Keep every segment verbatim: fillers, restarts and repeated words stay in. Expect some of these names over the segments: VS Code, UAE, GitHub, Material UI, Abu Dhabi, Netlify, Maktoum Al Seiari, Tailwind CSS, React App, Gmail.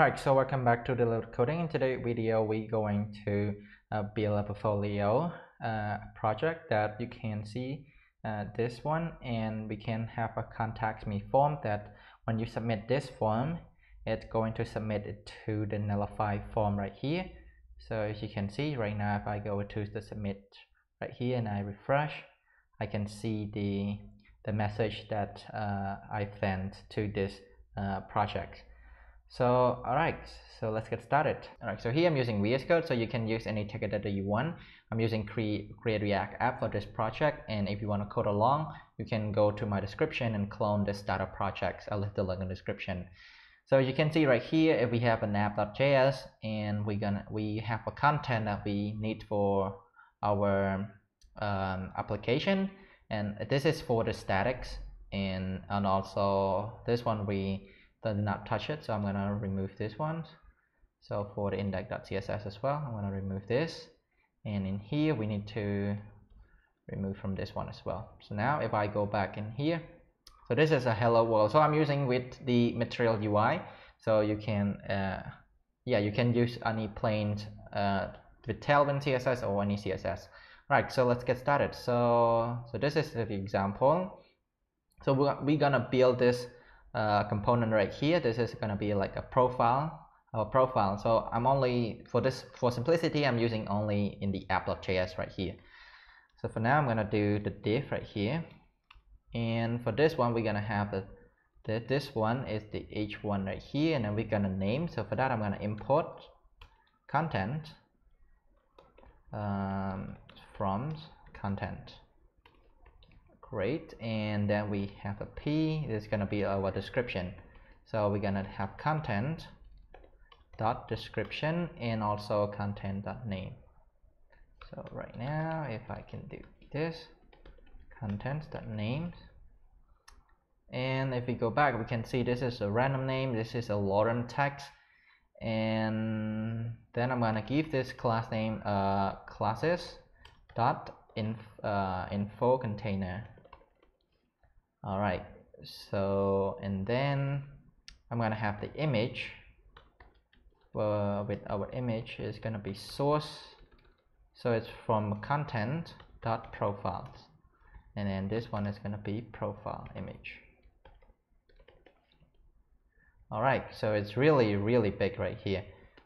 Alright, so welcome back to Delivered Coding. In today's video, we're going to uh, build a portfolio uh, project that you can see uh, this one, and we can have a contact me form that when you submit this form, it's going to submit it to the Netlify form right here. So as you can see right now, if I go to the submit right here and I refresh, I can see the, the message that uh, I sent to this uh, project. So, alright, so let's get started. Alright, so here I'm using V S Code, so you can use any ticket that you want. I'm using Create React App for this project, and if you want to code along, you can go to my description and clone the starter projects. I'll leave the link in the description. So you can see right here, if we have an app.js, and we're gonna we have a content that we need for our um, application, and this is for the statics, and and also this one we did not touch it, so I'm gonna remove this one. So for the index.css as well, I'm gonna remove this, and in here we need to remove from this one as well. So now if I go back in here, so this is a hello world. So I'm using with the Material U I, so you can uh, yeah you can use any plain uh, with Tailwind C S S or any C S S. Right, so let's get started. So so this is the example. So we're, we're gonna build this Uh, component right here. This is going to be like a profile or profile. So I'm only for this for simplicity, I'm using only in the app.js right here. So for now, I'm going to do the div right here, and for this one, we're going to have the, the this one is the h one right here, and then we're going to name. So for that, I'm going to import content um, from content. Great, and then we have a P. This is gonna be our description. So we're gonna have content dot description and also content dot name. So right now, if I can do this, content dot names, and if we go back, we can see this is a random name. This is a lorem text, and then I'm gonna give this class name uh, classes dot in uh, info container. Alright, so and then I'm gonna have the image uh, with our image is gonna be source, so it's from content dot profiles, and then this one is gonna be profile image. Alright, so it's really really big right here.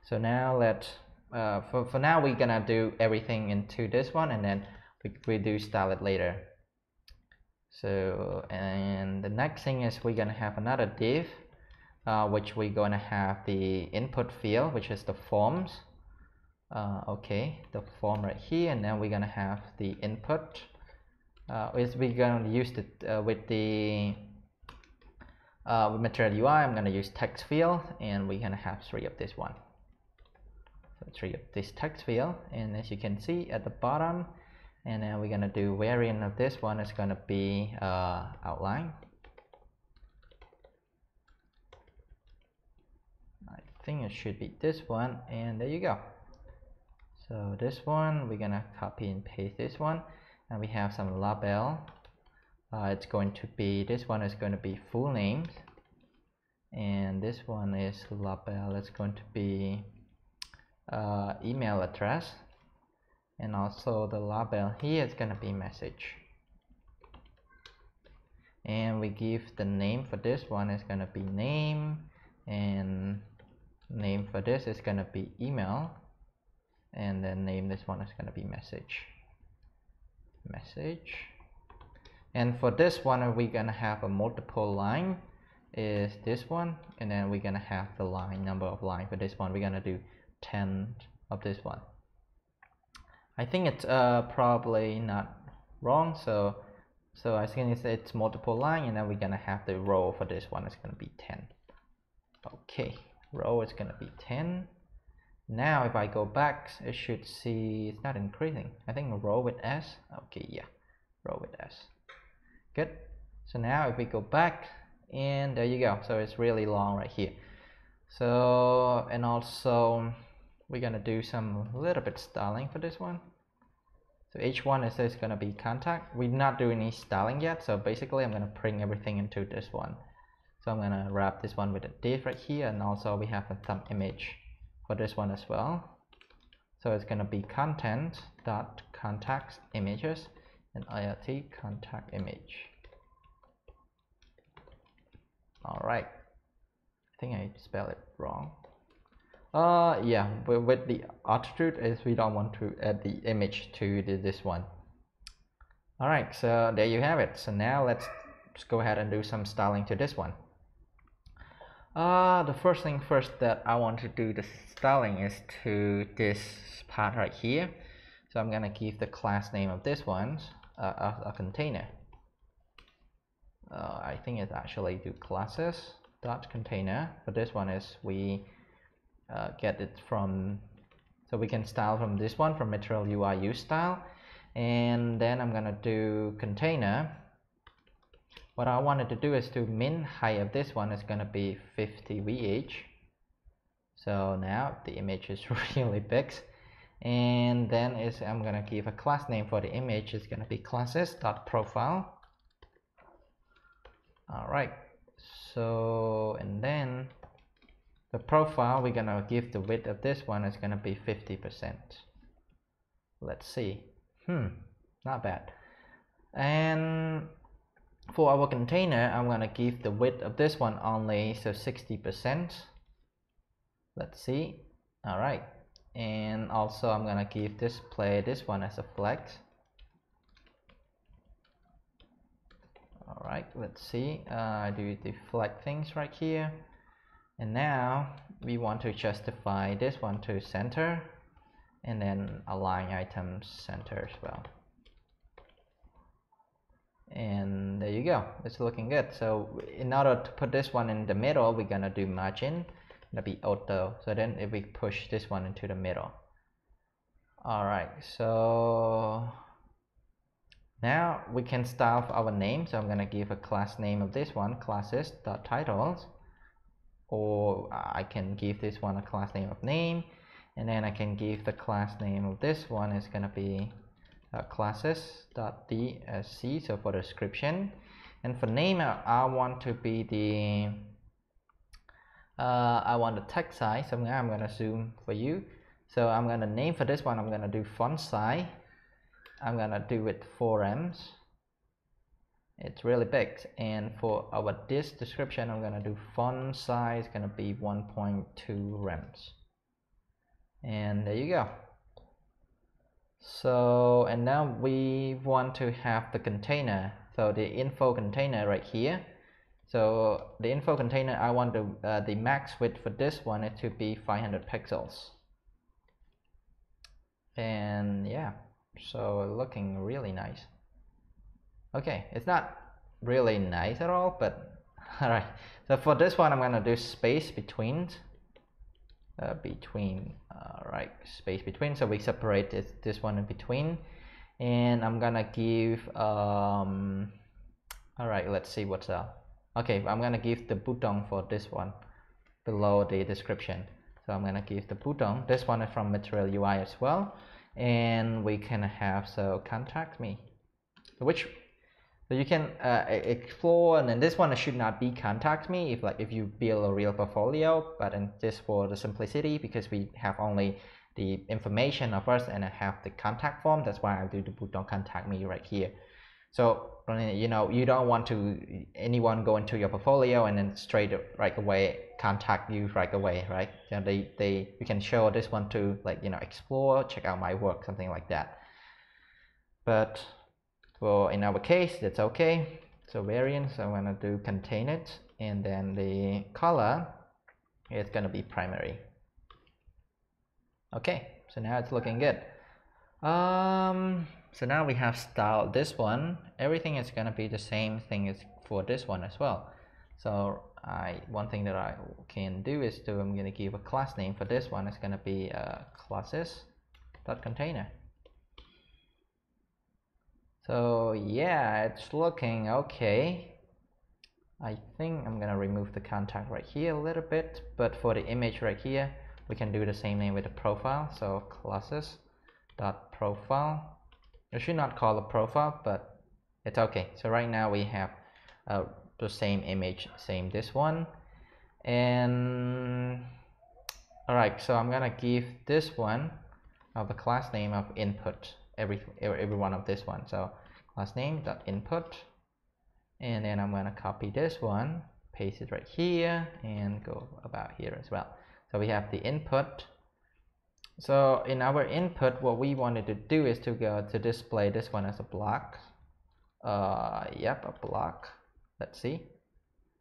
So now let's uh, for, for now we're gonna do everything into this one, and then we, we do style it later. So, and the next thing is we're gonna have another div uh, which we're gonna have the input field, which is the forms. Uh, okay, the form right here, and then we're gonna have the input uh, is we're gonna use the uh, with the uh, with Material U I. I'm gonna use text field, and we're gonna have three of this one, so three of this text field, and as you can see at the bottom. And then we're gonna do variant of this one is gonna be uh, outline. I think it should be this one, and there you go. So this one we're gonna copy and paste this one, and we have some label. Uh, it's going to be this one is going to be full names, and this one is label. It's going to be uh, email address. And also the label here is gonna be message, and we give the name for this one is gonna be name, and name for this is gonna be email, and then name this one is gonna be message message and for this one we're gonna have a multiple line is this one, and then we're gonna have the line number of line for this one. We're gonna do ten of this one. I think it's uh, probably not wrong, so so I think it's, it's multiple line, and then we're gonna have the row for this one is gonna be ten. Okay, row is gonna be ten. Now if I go back, it should see it's not increasing. I think row with S. Okay, yeah, row with S. Good. So now if we go back, and there you go. So it's really long right here. So and also, we're gonna do some little bit styling for this one. So h one is this gonna be contact. We're not doing any styling yet, so basically I'm gonna bring everything into this one. So I'm gonna wrap this one with a div right here, and also we have a thumb image for this one as well. So it's gonna be content dot context images and I L T contact image. All right, I think I spelled it wrong. Uh, yeah, but with the attribute is we don't want to add the image to the, this one. All right, so there you have it. So now let's just go ahead and do some styling to this one. Uh, the first thing first that I want to do the styling is to this part right here. So I'm gonna give the class name of this one uh, a, a container. Uh, I think it's actually do classes dot container, but this one is we uh, get it from, so we can style from this one from Material U I use style, and then I'm gonna do container. What I wanted to do is to min height of this one is gonna be fifty V H. So now the image is really big, and then is I'm gonna give a class name for the image. It's gonna be classes dot profile. All right, so and then the profile, we're gonna give the width of this one is gonna be fifty percent. Let's see, hmm not bad. And for our container, I'm gonna give the width of this one only so sixty percent. Let's see. All right, and also I'm gonna give display this one as a flex. All right, let's see, I uh, do deflect things right here, and now we want to justify this one to center, and then align items center as well. And there you go, it's looking good. So in order to put this one in the middle, we're gonna do margin, that'll be auto. So then if we push this one into the middle. All right, so now we can style our name. So I'm gonna give a class name of this one, classes.titles, or I can give this one a class name of name, and then I can give the class name of this one is gonna be uh, classes.dsc, so for description. And for name, I, I want to be the uh, I want the text size. So now I'm gonna zoom for you. So I'm gonna name for this one, I'm gonna do font size. I'm gonna do it four M. It's really big. And for our this description, I'm gonna do font size gonna be one point two R E Ms. And there you go. So and now we want to have the container. So the info container right here. So the info container, I want to uh, the max width for this one is to be five hundred pixels. And yeah. So looking really nice. Okay, it's not really nice at all, but all right. So for this one, I'm gonna do space between, uh, between, all right, space between. So we separate this, this one in between, and I'm gonna give, um, all right, let's see what's up. Okay, I'm gonna give the button for this one below the description. So I'm gonna give the button. This one is from Material U I as well. And we can have so contact me, which so you can uh, explore. And then this one should not be contact me if like if you build a real portfolio, but in this for the simplicity, because we have only the information of us and I have the contact form, that's why I do the button contact me right here. So you know you don't want to anyone go into your portfolio and then straight right away contact you right away, right? So they they you can show this one to like you know explore, check out my work, something like that. But for in our case, that's okay. So variants, I'm gonna do contain it, and then the color is gonna be primary. Okay, so now it's looking good. Um. So now we have styled this one. Everything is gonna be the same thing as for this one as well. So I one thing that I can do is to I'm gonna give a class name for this one. It's gonna be uh, classes.container. So yeah, it's looking okay. I think I'm gonna remove the contact right here a little bit, but for the image right here, we can do the same name with the profile. So classes.profile. I should not call a profile, but it's okay. So right now we have a the same image, same this one. And all right, so I'm gonna give this one of the class name of input, every every one of this one. So class name dot input, and then I'm gonna copy this one, paste it right here, and go about here as well. So we have the input. So in our input, what we wanted to do is to go to display this one as a block. Uh, yep, a block. Let's see.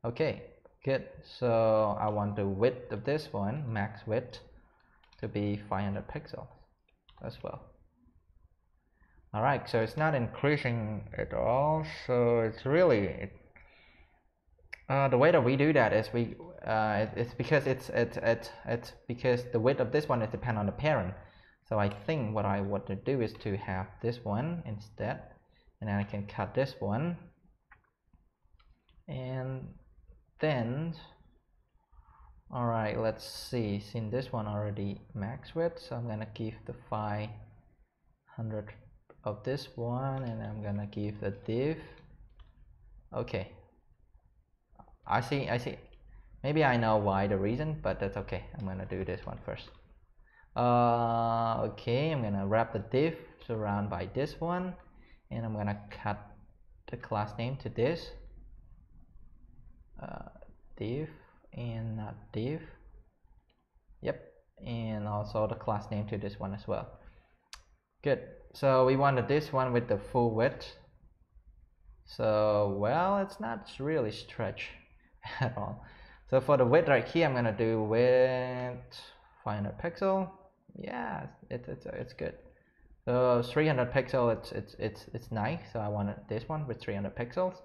Okay, good. So I want the width of this one, max width, to be five hundred pixels as well. All right, so it's not increasing at all. So it's really it, uh, the way that we do that is we uh, it, it's because it's it's it's it's because the width of this one is dependent on the parent. So I think what I want to do is to have this one instead. And then I can cut this one, and then all right, let's see, since this one already max width, so I'm gonna give the five hundred of this one, and I'm gonna give the div. Okay, I see, I see, maybe I know why the reason, but that's okay. I'm gonna do this one first. Uh, okay, I'm gonna wrap the div surround by this one, and I'm gonna cut the class name to this uh, div and not div. Yep, and also the class name to this one as well. Good, so we wanted this one with the full width. So well, it's not really stretched at all. So for the width right here, I'm gonna do width five hundred pixel. Yeah, it's it's it's good. So three hundred pixel, it's it's it's it's nice. So I wanted this one with three hundred pixels,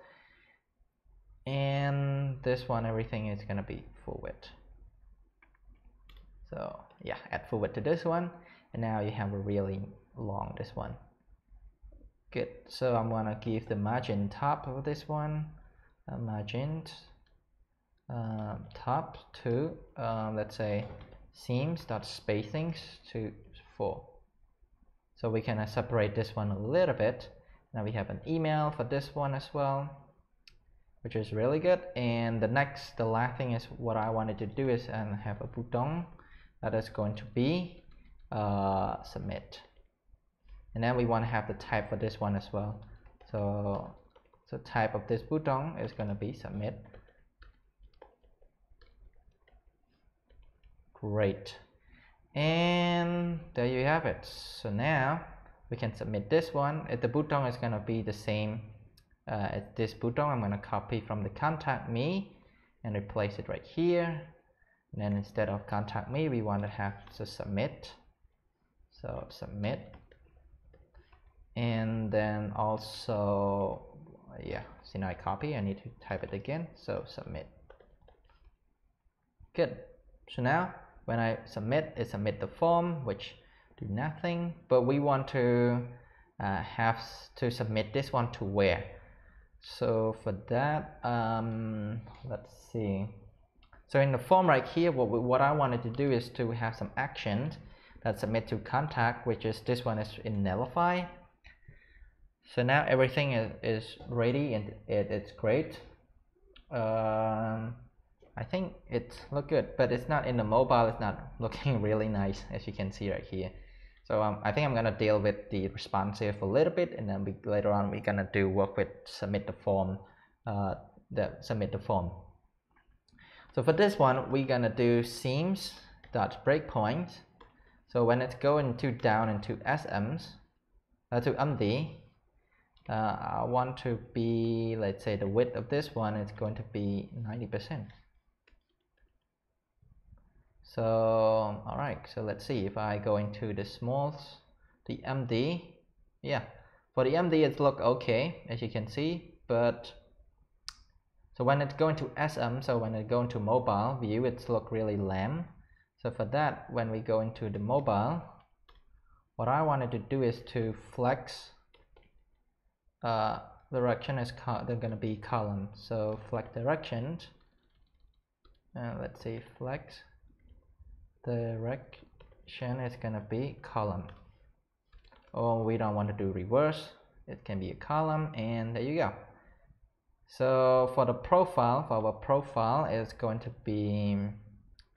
and this one everything is gonna be full width. So yeah, add full width to this one, and now you have a really long this one. Good. So I'm gonna give the margin top of this one, uh, margin uh, top to uh, let's say seams dot spacings to four. So we can uh, separate this one a little bit. Now we have an email for this one as well, which is really good. And the next, the last thing is what I wanted to do is and um, have a button that is going to be uh, submit. And then we want to have the type for this one as well. So the so type of this button is going to be submit. Great. And there you have it. So now we can submit this one. The button is going to be the same uh, as this button. I'm going to copy from the contact me and replace it right here. And then instead of contact me, we want to have to submit. So submit. And then also, yeah, see, now I copy. I need to type it again. So submit. Good. So now, when I submit, it submit the form, which do nothing, but we want to uh, have to submit this one to where. So for that, um, let's see. So in the form right here, what, we, what I wanted to do is to have some actions that submit to contact, which is this one is in Netlify. So now everything is, is ready, and it, it's great. Um, I think it looks good, but it's not in the mobile. It's not looking really nice, as you can see right here. So um, I think I'm gonna deal with the responsive a little bit, and then we, later on we're gonna do work with submit the form, uh, the submit the form. So for this one, we're gonna do seams dot breakpoint. So when it's going to down into S Ms, uh, to M D, uh, I want to be, let's say the width of this one is going to be ninety percent. So all right, so let's see if I go into the smalls, the M D. Yeah, for the M D it look okay, as you can see, but so when it's going to S M, so when it go into mobile view, it's look really lame. So for that, when we go into the mobile, what I wanted to do is to flex uh, direction is they're gonna be column. So flex direction, uh, let's see, flex direction is gonna be column. Oh, we don't want to do reverse. It can be a column, and there you go. So for the profile, for our profile is going to be,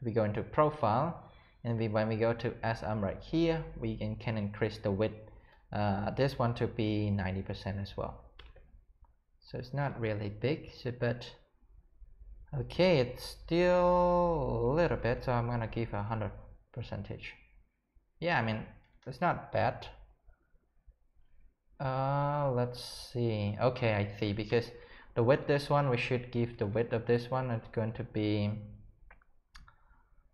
we go into profile, and we, when we go to S M right here, we can, can increase the width, uh, this one to be ninety percent as well. So it's not really big, so, but okay, it's still a little bit, so I'm gonna give a hundred percentage. Yeah, I mean, it's not bad. Uh, let's see. Okay, I see, because the width this one, we should give the width of this one, it's going to be,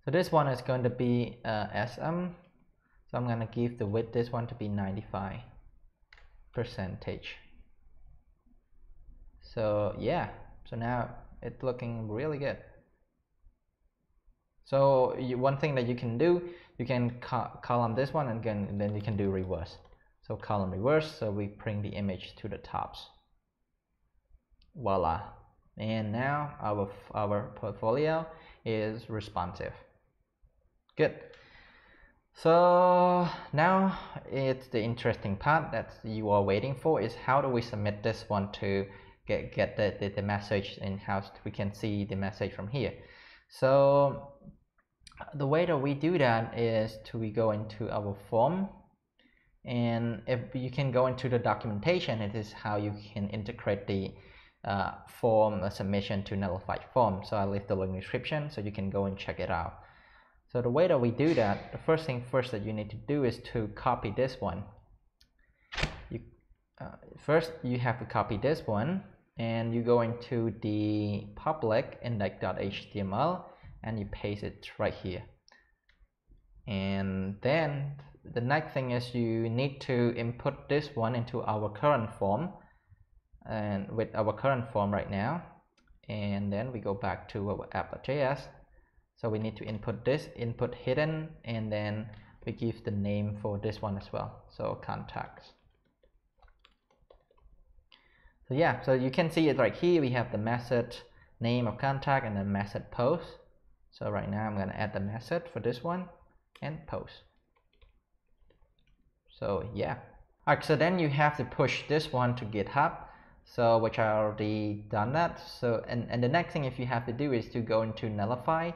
so this one is going to be uh, S M, so I'm gonna give the width this one to be ninety-five percentage. So yeah, so now it's looking really good. So you, one thing that you can do, you can co column this one, and, can, and then you can do reverse. So column reverse, so we bring the image to the tops. Voila. And now our, our portfolio is responsive. Good. So now it's the interesting part that you are waiting for, is how do we submit this one to get, get the, the, the message, and how we can see the message from here. So the way that we do that is to we go into our form, and if you can go into the documentation, it is how you can integrate the uh, form uh, submission to Netlify form. So I leave the link description so you can go and check it out. So the way that we do that, the first thing first that you need to do is to copy this one. You uh, first you have to copy this one, and you go into the public index dot H T M L, and you paste it right here. And then the next thing is you need to input this one into our current form, and with our current form right now, and then we go back to our app dot J S. So we need to input this input hidden, and then we give the name for this one as well, so contacts. So yeah, so you can see it right here. We have the method name of contact and the method post. So right now I'm going to add the method for this one and post. So yeah. Alright, so then you have to push this one to GitHub. So which I already done that. So and, and the next thing if you have to do is to go into Netlify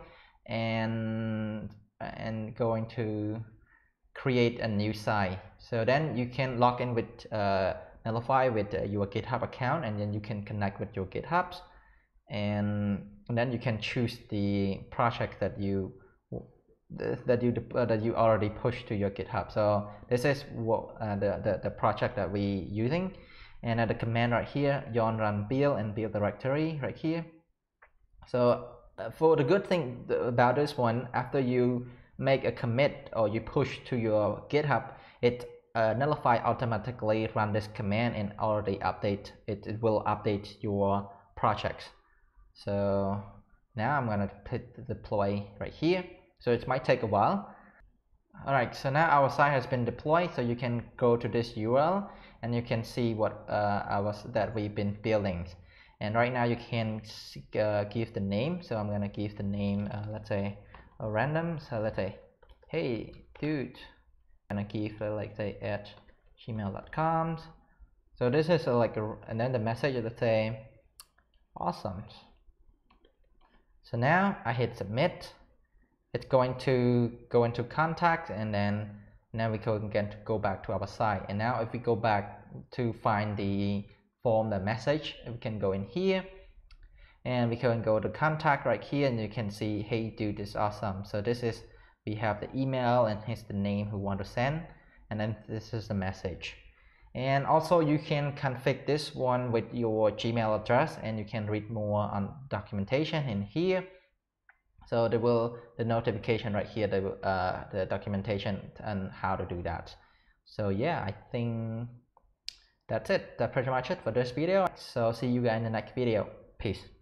and and go into create a new site. So then you can log in with uh, Netlify with uh, your GitHub account, and then you can connect with your GitHubs, and, and then you can choose the project that you that you uh, that you already pushed to your GitHub. So this is what uh, the, the the project that we using, and at the command right here, yarn run build and build directory right here. So uh, for the good thing about this one, after you make a commit or you push to your GitHub, it Uh, Netlify automatically run this command and already update it. It will update your projects. So now I'm gonna hit the deploy right here. So it might take a while. Alright, so now our site has been deployed. So you can go to this U R L and you can see what uh, our that we've been building. And right now you can uh, give the name. So I'm gonna give the name. Uh, let's say a random. So let's say, hey dude. Gonna give uh, like say at gmail dot com. So this is uh, like a, and then the message is, let's say awesome. So now I hit submit. It's going to go into contact, and then now we can get to go back to our site. And now if we go back to find the form, the message, we can go in here and we can go to contact right here, and you can see hey dude this is awesome. So this is, we have the email, and here's the name who want to send, and then this is the message. And also you can configure this one with your Gmail address, and you can read more on documentation in here. So there will the notification right here, the, uh, the documentation and how to do that. So yeah, I think that's it. That's pretty much it for this video. So see you guys in the next video. Peace.